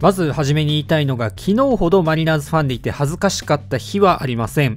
まずはじめに言いたいのが、昨日ほどマリナーズファンでいて恥ずかしかった日はありません。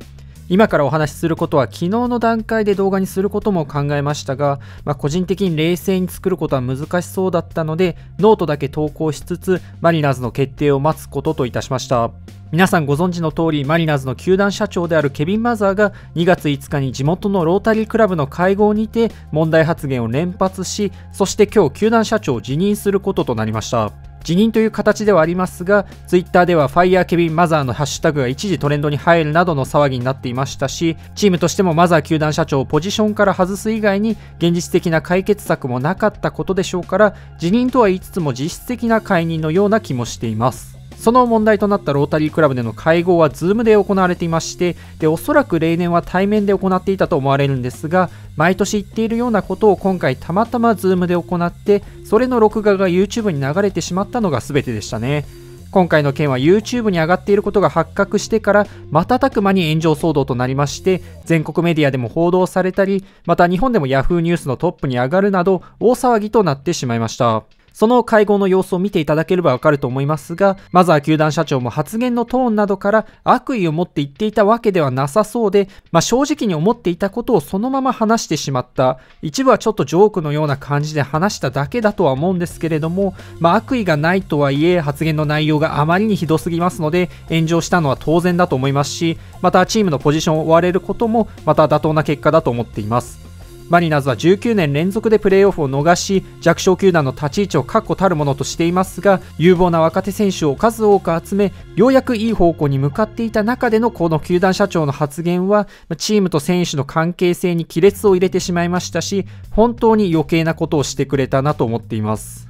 今からお話しすることは昨日の段階で動画にすることも考えましたが、個人的に冷静に作ることは難しそうだったので、ノートだけ投稿しつつマリナーズの決定を待つことといたしました。皆さんご存知の通り、マリナーズの球団社長であるケビン・マザーが2月5日に地元のロータリークラブの会合にて問題発言を連発し、そして今日球団社長を辞任することとなりました。辞任という形ではありますが、ツイッターではファイヤーケビンマザーのハッシュタグが一時トレンドに入るなどの騒ぎになっていましたし、チームとしてもマザー球団社長をポジションから外す以外に現実的な解決策もなかったことでしょうから、辞任とは言いつつも実質的な解任のような気もしています。その問題となったロータリークラブでの会合は Zoom で行われていまして、おそらく例年は対面で行っていたと思われるんですが、毎年言っているようなことを今回たまたま Zoom で行って、それの録画が YouTube に流れてしまったのが全てでしたね。今回の件は YouTube に上がっていることが発覚してから瞬く間に炎上騒動となりまして、全国メディアでも報道されたり、また日本でも Yahoo ニュースのトップに上がるなど大騒ぎとなってしまいました。その会合の様子を見ていただければわかると思いますが、マザー球団社長も発言のトーンなどから悪意を持って言っていたわけではなさそうで、正直に思っていたことをそのまま話してしまった、一部はちょっとジョークのような感じで話しただけだとは思うんですけれども、悪意がないとはいえ発言の内容があまりにひどすぎますので、炎上したのは当然だと思いますし、またチームのポジションを追われることもまた妥当な結果だと思っています。マリナーズは19年連続でプレーオフを逃し、弱小球団の立ち位置を確固たるものとしていますが、有望な若手選手を数多く集め、ようやくいい方向に向かっていた中でのこの球団社長の発言は、チームと選手の関係性に亀裂を入れてしまいましたし、本当に余計なことをしてくれたなと思っています。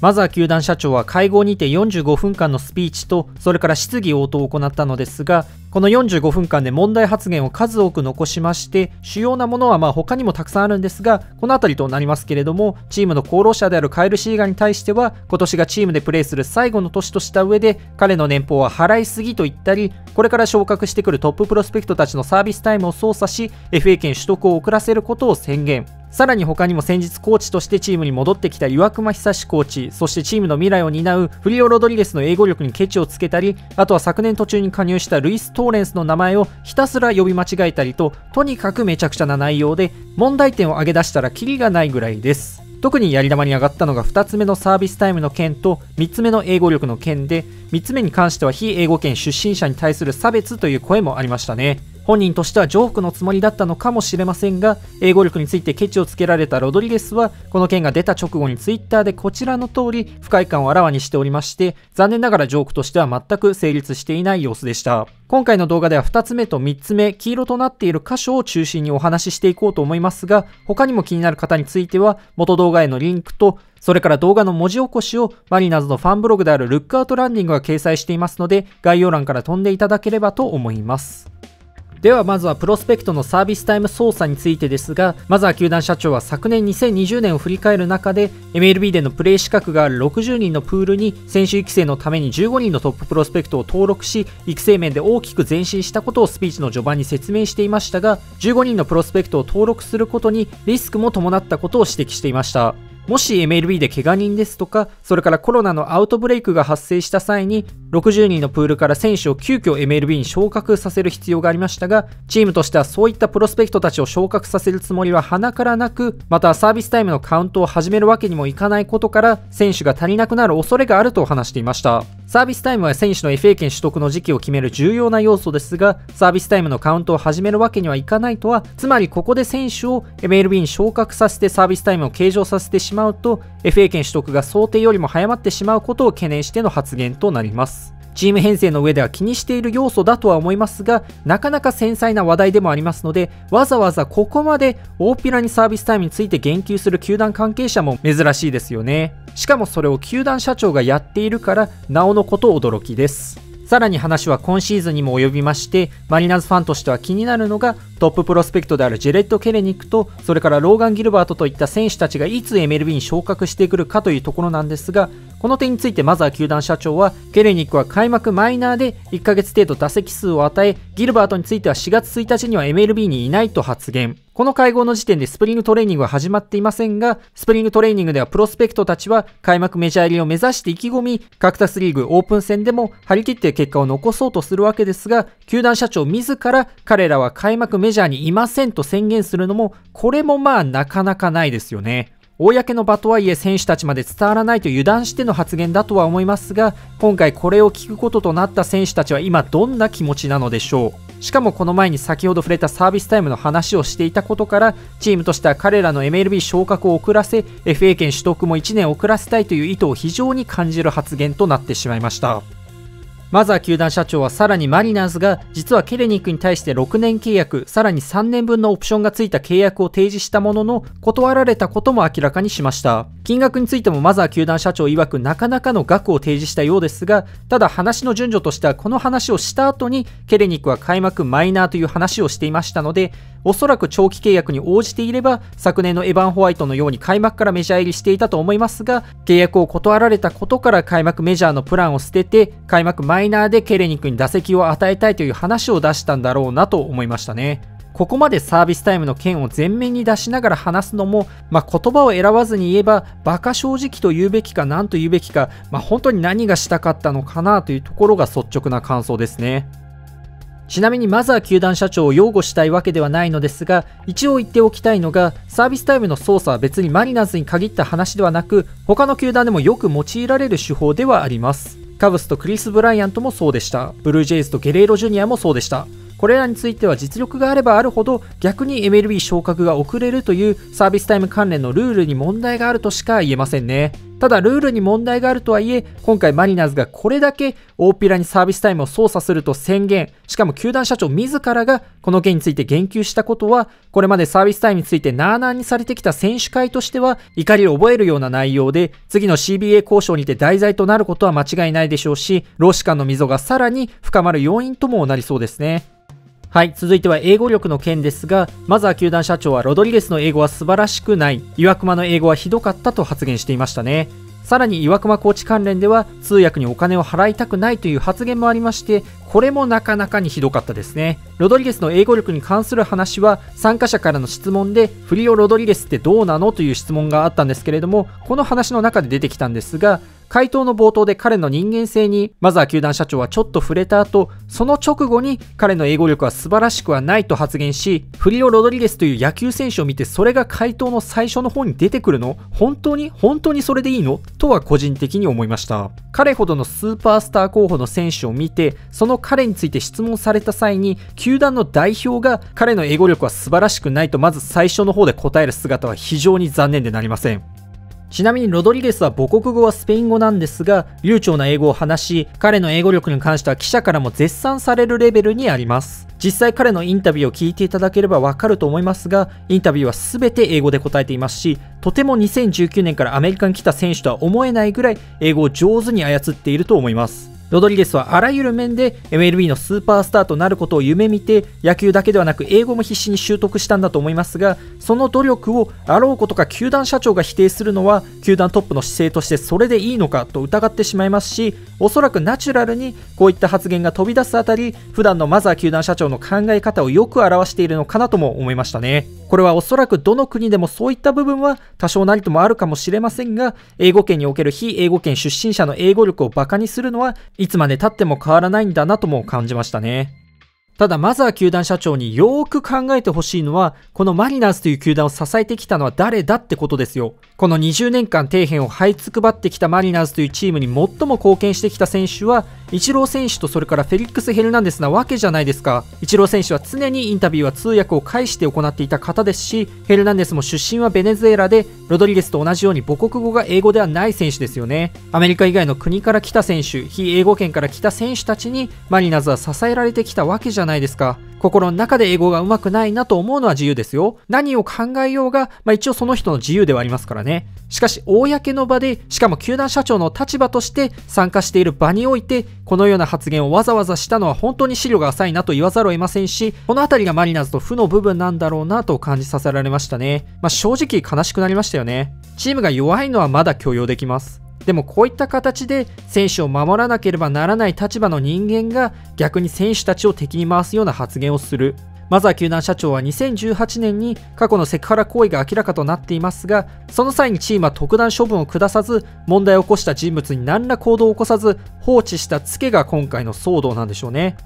マザー球団社長は会合にて45分間のスピーチと、それから質疑応答を行ったのですが、この45分間で問題発言を数多く残しまして、主要なものは他にもたくさんあるんですが、この辺りとなりますけれども、チームの功労者であるカエル・シーガーに対しては、今年がチームでプレーする最後の年とした上で、彼の年俸は払いすぎと言ったり、これから昇格してくるトッププロスペクトたちのサービスタイムを操作し、FA 権取得を遅らせることを宣言。さらに他にも先日コーチとしてチームに戻ってきた岩隈久志コーチ、そしてチームの未来を担うフリオ・ロドリゲスの英語力にケチをつけたり、あとは昨年途中に加入したルイス・トーレンスの名前をひたすら呼び間違えたりと、とにかくめちゃくちゃな内容で、問題点を挙げ出したらキリがないぐらいです。特にやり玉に上がったのが2つ目のサービスタイムの件と3つ目の英語力の件で、3つ目に関しては非英語圏出身者に対する差別という声もありましたね。本人としてはジョークのつもりだったのかもしれませんが、英語力についてケチをつけられたロドリゲスは、この件が出た直後にツイッターでこちらの通り不快感をあらわにしておりまして、残念ながらジョークとしては全く成立していない様子でした。今回の動画では2つ目と3つ目、黄色となっている箇所を中心にお話ししていこうと思いますが、他にも気になる方については元動画へのリンクと、それから動画の文字起こしをマリナーズのファンブログであるルックアウトランディングが掲載していますので、概要欄から飛んでいただければと思います。ではまずはプロスペクトのサービスタイム操作についてですが、マザー球団社長は昨年2020年を振り返る中で、 MLB でのプレー資格がある60人のプールに選手育成のために15人のトッププロスペクトを登録し、育成面で大きく前進したことをスピーチの序盤に説明していましたが、15人のプロスペクトを登録することにリスクも伴ったことを指摘していました。もし MLB で怪我人ですとか、それからコロナのアウトブレイクが発生した際に、60人のプールから選手を急遽 MLB に昇格させる必要がありましたが、チームとしてはそういったプロスペクトたちを昇格させるつもりは鼻からなく、またサービスタイムのカウントを始めるわけにもいかないことから、選手が足りなくなる恐れがあると話していました。サービスタイムは選手の FA 権取得の時期を決める重要な要素ですが、サービスタイムのカウントを始めるわけにはいかないとは、つまりここで選手を MLB に昇格させてサービスタイムを計上させてしまうと、 FA 権取得が想定よりも早まってしまうことを懸念しての発言となります。チーム編成の上では気にしている要素だとは思いますが、なかなか繊細な話題でもありますので、わざわざここまで大っぴらにサービスタイムについて言及する球団関係者も珍しいですよね。しかもそれを球団社長がやっているからなおのこと驚きです。さらに話は今シーズンにも及びまして、マリナーズファンとしては気になるのが、トッププロスペクトであるジェレット・ケレニックと、それからローガン・ギルバートといった選手たちがいつ MLB に昇格してくるかというところなんですが、この点についてマザー球団社長は、ケレニックは開幕マイナーで1ヶ月程度打席数を与え、ギルバートについては4月1日には MLB にいないと発言。この会合の時点でスプリングトレーニングは始まっていませんが、スプリングトレーニングではプロスペクトたちは開幕メジャー入りを目指して意気込み、カクタスリーグオープン戦でも張り切って結果を残そうとするわけですが、球団社長自ら彼らは開幕メジャーにいませんと宣言するのも、これもまあなかなかないですよね。公の場とはいえ選手たちまで伝わらないと油断しての発言だとは思いますが、今回これを聞くこととなった選手たちは今どんな気持ちなのでしょう。しかもこの前に先ほど触れたサービスタイムの話をしていたことから、チームとしては彼らの MLB 昇格を遅らせ、FA 権取得も1年遅らせたいという意図を非常に感じる発言となってしまいました。マザー球団社長はさらにマリナーズが実はケレニックに対して6年契約、さらに3年分のオプションがついた契約を提示したものの断られたことも明らかにしました。金額についてもマザー球団社長曰くなかなかの額を提示したようですが、ただ話の順序としてはこの話をした後にケレニックは開幕マイナーという話をしていましたので、おそらく長期契約に応じていれば昨年のエヴァン・ホワイトのように開幕からメジャー入りしていたと思いますが、契約を断られたことから開幕メジャーのプランを捨てて開幕マイナーでケレニックに打席を与えたいという話を出したんだろうなと思いましたね。ここまでサービスタイムの件を前面に出しながら話すのも、言葉を選ばずに言えば馬鹿正直と言うべきか何と言うべきか、本当に何がしたかったのかなというところが率直な感想ですね。ちなみにマザー球団社長を擁護したいわけではないのですが、一応言っておきたいのが、サービスタイムの操作は別にマリナーズに限った話ではなく、他の球団でもよく用いられる手法ではあります。カブスとクリス・ブライアントもそうでした。ブルージェイズとゲレーロジュニアもそうでした。これらについては実力があればあるほど逆に MLB 昇格が遅れるというサービスタイム関連のルールに問題があるとしか言えませんね。ただルールに問題があるとはいえ、今回マリナーズがこれだけ大っぴらにサービスタイムを操作すると宣言、しかも球団社長自らがこの件について言及したことは、これまでサービスタイムについてなあなあにされてきた選手会としては怒りを覚えるような内容で、次の CBA 交渉にて題材となることは間違いないでしょうし、労使間の溝がさらに深まる要因ともなりそうですね。はい、続いては英語力の件ですが、マザー球団社長はロドリゲスの英語は素晴らしくない、岩隈の英語はひどかったと発言していましたね。さらに岩隈コーチ関連では通訳にお金を払いたくないという発言もありまして、これもなかなかにひどかったですね。ロドリゲスの英語力に関する話は参加者からの質問で、フリオ・ロドリゲスってどうなのという質問があったんですけれども、この話の中で出てきたんですが、回答の冒頭で彼の人間性にマザー球団社長はちょっと触れた後、その直後に彼の英語力は素晴らしくはないと発言し、フリオ・ロドリゲスという野球選手を見てそれが回答の最初の方に出てくるの？本当にそれでいいの？とは個人的に思いました。彼ほどのスーパースター候補の選手を見て、その彼について質問された際に球団の代表が彼の英語力は素晴らしくないとまず最初の方で答える姿は非常に残念でなりません。ちなみにロドリゲスは母国語はスペイン語なんですが、流暢な英語を話し、彼の英語力に関しては記者からも絶賛されるレベルにあります。実際彼のインタビューを聞いていただければわかると思いますが、インタビューは全て英語で答えていますし、とても2019年からアメリカに来た選手とは思えないぐらい英語を上手に操っていると思います。ロドリゲスはあらゆる面で MLB のスーパースターとなることを夢見て、野球だけではなく英語も必死に習得したんだと思いますが、その努力をあろうことか球団社長が否定するのは、球団トップの姿勢としてそれでいいのかと疑ってしまいますし、おそらくナチュラルにこういった発言が飛び出すあたり、普段のマザー球団社長の考え方をよく表しているのかなとも思いましたね。これはおそらくどの国でもそういった部分は多少なりともあるかもしれませんが、英語圏における非英語圏出身者の英語力をバカにするのはいつまで経っても変わらないんだなとも感じましたね。ただマザー球団社長によーく考えてほしいのは、このマリナーズという球団を支えてきたのは誰だってことですよ。この20年間底辺を這いつくばってきたマリナーズというチームに最も貢献してきた選手はイチロー選手とそれからフェリックス・ヘルナンデスなわけじゃないですか。イチロー選手は常にインタビューは通訳を介して行っていた方ですし、ヘルナンデスも出身はベネズエラで、ロドリゲスと同じように母国語が英語ではない選手ですよね。アメリカ以外の国から来た選手、非英語圏から来た選手たちにマリナーズは支えられてきたわけじゃないですか。心の中で英語がうまくないなと思うのは自由ですよ。何を考えようが、一応その人の自由ではありますからね。しかし公の場で、しかも球団社長の立場として参加している場においてこのような発言をわざわざしたのは本当に資料が浅いなと言わざるを得ませんし、この辺りがマリナーズと負の部分なんだろうなと感じさせられましたね。正直悲しくなりましたよね。チームが弱いのはまだ許容できます。でもこういった形で選手を守らなければならない立場の人間が逆に選手たちを敵に回すような発言をする。マザー球団社長は2018年に過去のセクハラ行為が明らかとなっていますが、その際にチームは特段処分を下さず、問題を起こした人物に何ら行動を起こさず放置したツケが今回の騒動なんでしょうね。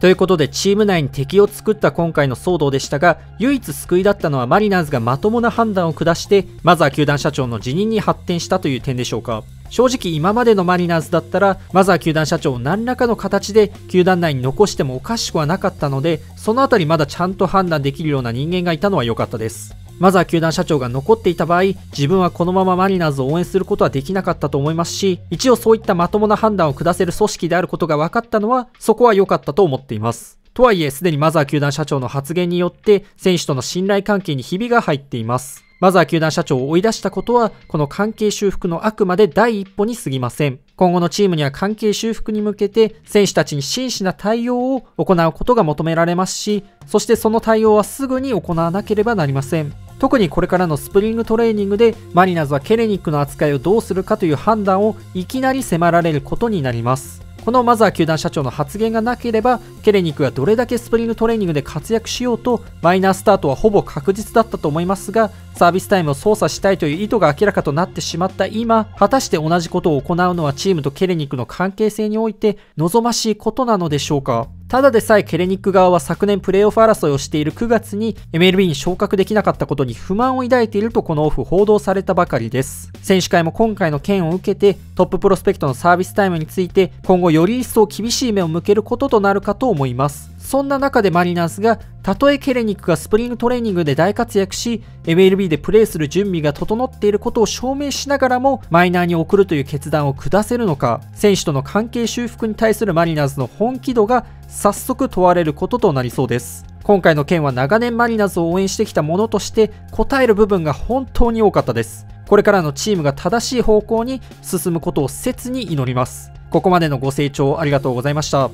ということでチーム内に敵を作った今回の騒動でしたが、唯一救いだったのはマリナーズがまともな判断を下してマザー球団社長の辞任に発展したという点でしょうか。正直今までのマリナーズだったらマザー球団社長を何らかの形で球団内に残してもおかしくはなかったので、そのあたりまだちゃんと判断できるような人間がいたのは良かったです。マザー球団社長が残っていた場合、自分はこのままマリナーズを応援することはできなかったと思いますし、一応そういったまともな判断を下せる組織であることが分かったのはそこは良かったと思っています。とはいえすでにマザー球団社長の発言によって選手との信頼関係にひびが入っています。マザー球団社長を追い出したことはこの関係修復のあくまで第一歩に過ぎません。今後のチームには関係修復に向けて選手たちに真摯な対応を行うことが求められますし、そしてその対応はすぐに行わなければなりません。特にこれからのスプリングトレーニングでマリナーズはケレニックの扱いをどうするかという判断をいきなり迫られることになります。このマザー球団社長の発言がなければケレニックがどれだけスプリングトレーニングで活躍しようとマイナースタートはほぼ確実だったと思いますが、サービスタイムを操作したいという意図が明らかとなってしまった今、果たして同じことを行うのはチームとケレニックの関係性において望ましいことなのでしょうか。ただでさえケレニック側は昨年プレーオフ争いをしている9月に MLB に昇格できなかったことに不満を抱いているとこのオフ報道されたばかりです。選手会も今回の件を受けてトッププロスペクトのサービスタイムについて今後より一層厳しい目を向けることとなるかと思います。そんな中でマリナーズがたとえケレニックがスプリングトレーニングで大活躍し MLB でプレーする準備が整っていることを証明しながらもマイナーに送るという決断を下せるのか、選手との関係修復に対するマリナーズの本気度が早速問われることとなりそうです。今回の件は長年マリナーズを応援してきたものとして答える部分が本当に多かったです。これからのチームが正しい方向に進むことを切に祈ります。ここまでのご清聴ありがとうございました。